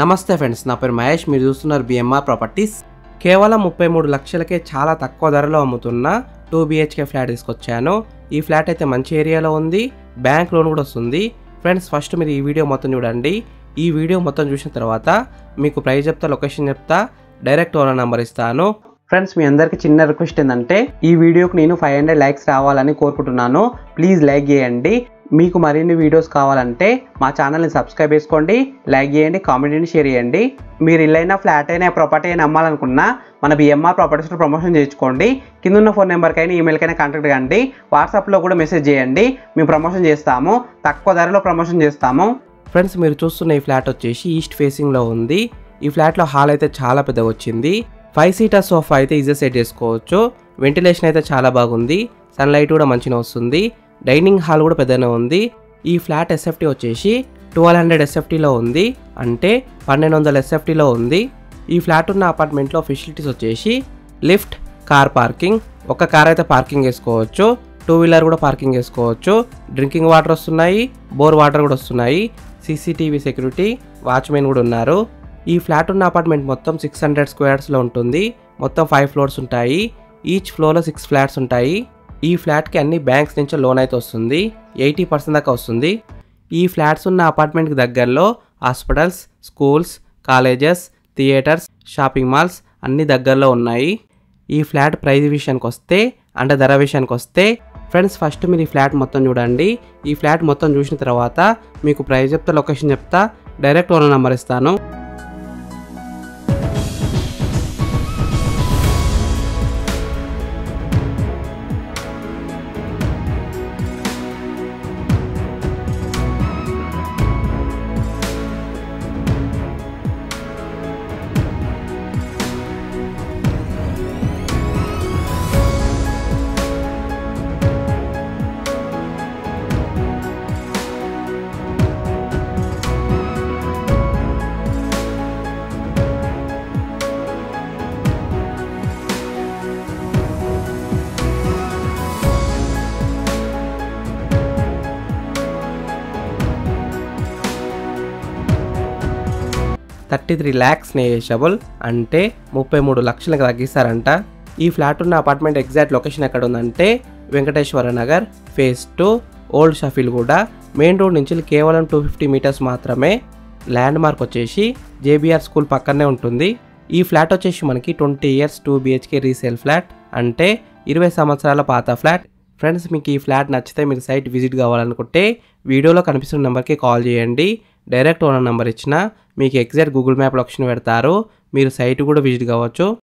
నమస్తే ఫ్రెండ్స్, నా పేరు మహేష్. మీరు చూస్తున్నారు బిఎంఆర్ ప్రాపర్టీస్. కేవలం 33 లక్షలకే చాలా తక్కువ ధరలో అమ్ముతున్న 2 BHK ఫ్లాట్ తీసుకొచ్చాను. ఈ ఫ్లాట్ అయితే మంచి ఏరియాలో ఉంది, బ్యాంక్ లోన్ కూడా వస్తుంది. ఫ్రెండ్స్, ఫస్ట్ మీరు ఈ వీడియో మొత్తం చూడండి. ఈ వీడియో మొత్తం చూసిన తర్వాత మీకు ప్రైస్ చెప్తా, లొకేషన్ చెప్తా, డైరెక్ట్ ఓనర్ నెంబర్ ఇస్తాను. ఫ్రెండ్స్, మీ అందరికీ చిన్న రిక్వెస్ట్ ఏంటంటే ఈ వీడియోకి నేను 500 లైక్స్ రావాలని కోరుకుంటున్నాను. ప్లీజ్ లైక్ చేయండి. మీకు మరిన్ని వీడియోస్ కావాలంటే మా ఛానల్ని సబ్స్క్రైబ్ చేసుకోండి, లైక్ చేయండి, కామెంట్ షేర్ చేయండి. మీరు ఇల్లైనా ఫ్లాట్ అయినా ప్రాపర్టీ అయినా అమ్మాలనుకున్నా మన బిఎంఆర్ ప్రాపర్టీస్లో ప్రమోషన్ చేయించుకోండి. కింద ఉన్న ఫోన్ నెంబర్కైనా ఈమెయిల్కైనా కాంటాక్ట్ కండి. వాట్సాప్లో కూడా మెసేజ్ చేయండి, మేము ప్రమోషన్ చేస్తాము, తక్కువ ధరలో ప్రమోషన్ చేస్తాము. ఫ్రెండ్స్, మీరు చూస్తున్న ఈ ఫ్లాట్ వచ్చేసి ఈస్ట్ ఫేసింగ్లో ఉంది. ఈ ఫ్లాట్లో హాల్ అయితే చాలా పెద్దగా వచ్చింది. 5 సీటర్ సోఫా అయితే ఈజీ సెట్ చేసుకోవచ్చు. వెంటిలేషన్ అయితే చాలా బాగుంది, సన్లైట్ కూడా మంచిగా వస్తుంది. డైనింగ్ హాల్ కూడా పెద్దనే ఉంది. ఈ ఫ్లాట్ SFT వచ్చేసి 1200 SFTలో ఉంది, అంటే 1200 SFTలో ఉంది. ఈ ఫ్లాట్ ఉన్న అపార్ట్మెంట్లో ఫెసిలిటీస్ వచ్చేసి లిఫ్ట్, కార్ పార్కింగ్, ఒక కార్ అయితే పార్కింగ్ వేసుకోవచ్చు, 2 వీలర్ కూడా పార్కింగ్ వేసుకోవచ్చు. డ్రింకింగ్ వాటర్ వస్తున్నాయి, బోర్ వాటర్ కూడా వస్తున్నాయి. CCTV సెక్యూరిటీ, వాచ్మెన్ కూడా ఉన్నారు. ఈ ఫ్లాట్ ఉన్న అపార్ట్మెంట్ మొత్తం 600 స్క్వేర్స్లో ఉంటుంది. మొత్తం 5 ఫ్లోర్స్ ఉంటాయి, ఈచ్ ఫ్లోర్లో 6 ఫ్లాట్స్ ఉంటాయి. ఈ ఫ్లాట్కి అన్ని బ్యాంక్స్ నుంచి లోన్ అయితే వస్తుంది, 80% దాకా వస్తుంది. ఈ ఫ్లాట్స్ ఉన్న అపార్ట్మెంట్కి దగ్గరలో hospitals, schools, colleges, theatres, shopping malls అన్ని దగ్గరలో ఉన్నాయి. ఈ ఫ్లాట్ ప్రైస్ విషయానికి వస్తే, అంటే ధర విషయానికి వస్తే, ఫ్రెండ్స్ ఫస్ట్ మీరు ఈ ఫ్లాట్ మొత్తం చూడండి. ఈ ఫ్లాట్ మొత్తం చూసిన తర్వాత మీకు ప్రైస్ చెప్తా, లొకేషన్ చెప్తా, డైరెక్ట్ ఓనర్ నెంబర్ ఇస్తాను. ₹33 lakhs negotiable, అంటే 33 లక్షలకు తగ్గిస్తారంట. ఈ ఫ్లాట్ ఉన్న అపార్ట్మెంట్ ఎగ్జాక్ట్ లొకేషన్ ఎక్కడ ఉందంటే వెంకటేశ్వర నగర్ ఫేజ్ 2, ఓల్డ్ షఫీల్ కూడా. మెయిన్ రోడ్ నుంచి కేవలం 250 మీటర్స్ మాత్రమే. ల్యాండ్ మార్క్ వచ్చేసి JBR స్కూల్ పక్కనే ఉంటుంది. ఈ ఫ్లాట్ వచ్చేసి మనకి 20 years 2 BHK రీసేల్ ఫ్లాట్, అంటే 20 సంవత్సరాల పాత ఫ్లాట్. ఫ్రెండ్స్, మీకు ఈ ఫ్లాట్ నచ్చితే మీరు సైట్ విజిట్ కావాలనుకుంటే వీడియోలో కనిపిస్తున్న నెంబర్కి కాల్ చేయండి. డైరెక్ట్ ఓనర్ నెంబర్ ఇచ్చిన మీకు ఎగ్జాక్ట్ గూగుల్ మ్యాప్ లొకేషన్ పెడతారు, మీరు సైట్ కూడా విజిట్ కావచ్చు.